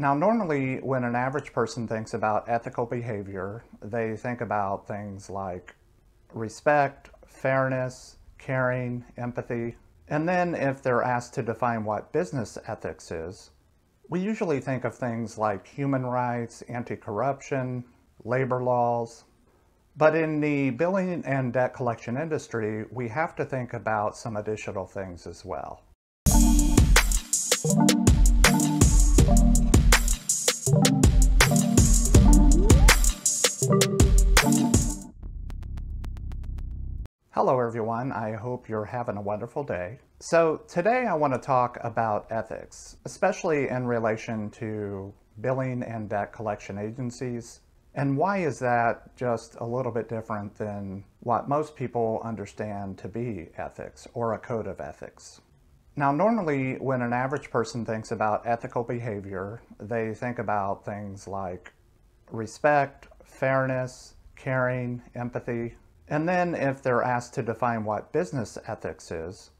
Now, normally when an average person thinks about ethical behavior, they think about things like respect, fairness, caring, empathy. And then if they're asked to define what business ethics is, we usually think of things like human rights, anti-corruption, labor laws. But in the billing and debt collection industry, we have to think about some additional things as well. Hello everyone, I hope you're having a wonderful day. So today I want to talk about ethics, especially in relation to billing and debt collection agencies. And why is that just a little bit different than what most people understand to be ethics or a code of ethics? Now, normally when an average person thinks about ethical behavior, they think about things like respect, fairness, caring, empathy. And then if they're asked to define what business ethics is,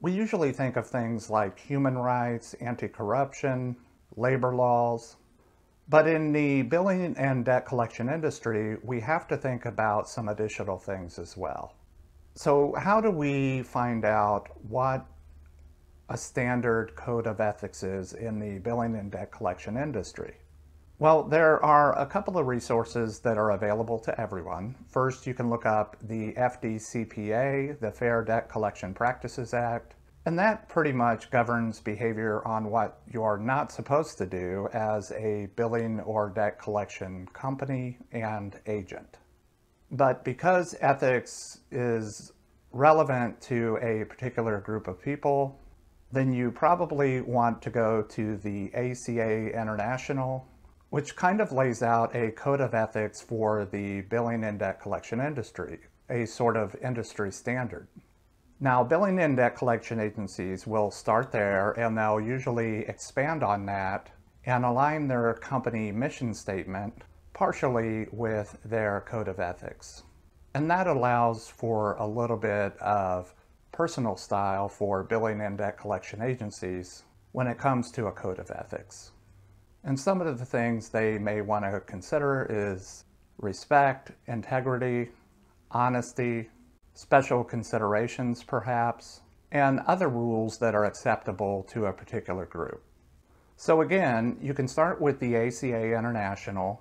we usually think of things like human rights, anti-corruption, labor laws. But in the billing and debt collection industry, we have to think about some additional things as well. So how do we find out what a standard code of ethics is in the billing and debt collection industry? Well, there are a couple of resources that are available to everyone. First, you can look up the FDCPA, the Fair Debt Collection Practices Act. And that pretty much governs behavior on what you're not supposed to do as a billing or debt collection company and agent. But because ethics is relevant to a particular group of people, then you probably want to go to the ACA International, which kind of lays out a code of ethics for the billing and debt collection industry, a sort of industry standard. Now, billing and debt collection agencies will start there, and they'll usually expand on that and align their company mission statement partially with their code of ethics. And that allows for a little bit of personal style for billing and debt collection agencies when it comes to a code of ethics. And some of the things they may want to consider is respect, integrity, honesty, special considerations perhaps, and other rules that are acceptable to a particular group. So again, you can start with the ACA International.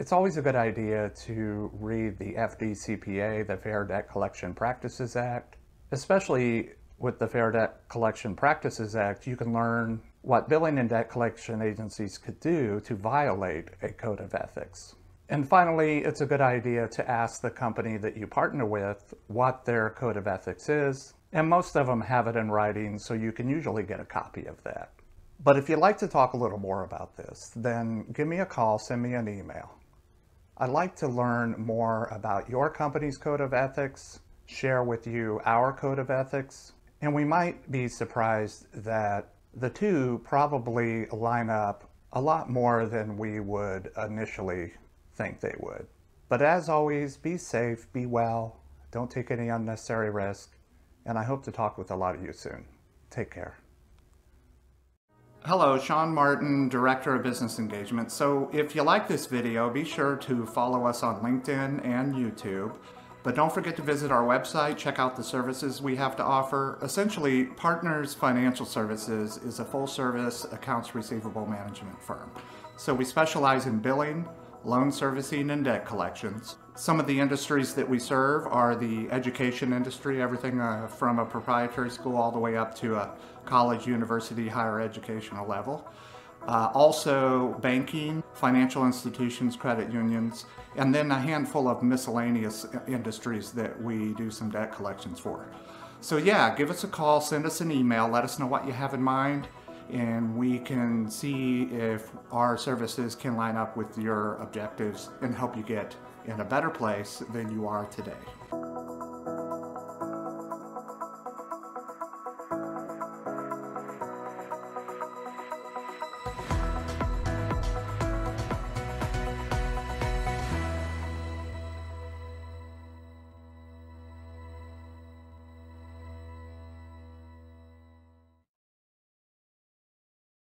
It's always a good idea to read the FDCPA, the Fair Debt Collection Practices Act. Especially with the Fair Debt Collection Practices Act, you can learn what billing and debt collection agencies could do to violate a code of ethics. And finally, it's a good idea to ask the company that you partner with what their code of ethics is, and most of them have it in writing, so you can usually get a copy of that. But if you'd like to talk a little more about this, then give me a call, send me an email. I'd like to learn more about your company's code of ethics, share with you our code of ethics, and we might be surprised that the two probably line up a lot more than we would initially think they would. But as always, be safe, be well, don't take any unnecessary risk, and I hope to talk with a lot of you soon. Take care. Hello, Sean Martin, Director of Business Engagement. So if you like this video, be sure to follow us on LinkedIn and YouTube, but don't forget to visit our website, check out the services we have to offer. Essentially, Partners Financial Services is a full-service accounts receivable management firm. So we specialize in billing, loan servicing, and debt collections. Some of the industries that we serve are the education industry, everything from a proprietary school all the way up to a college, university, higher educational level. Also banking, financial institutions, credit unions, and then a handful of miscellaneous industries that we do some debt collections for. So yeah, give us a call, send us an email, let us know what you have in mind, and we can see if our services can line up with your objectives and help you get in a better place than you are today.